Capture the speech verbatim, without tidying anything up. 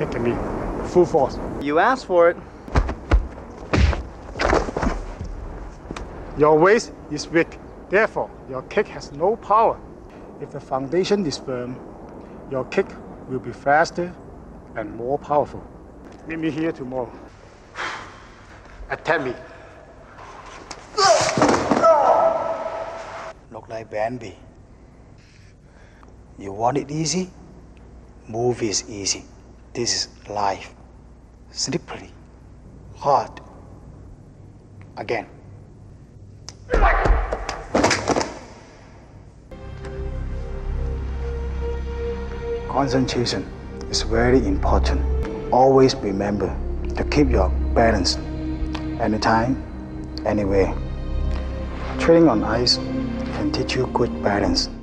It can be full force. You asked for it. Your waist is weak, therefore your kick has no power. If the foundation is firm, your kick will be faster and more powerful. Meet me here tomorrow. Attack me. Look like Bambi. You want it easy? Move is easy. This is life. Slippery. Hard. Again. Concentration is very important. Always remember to keep your balance. Anytime, anywhere. Training on ice can teach you good balance.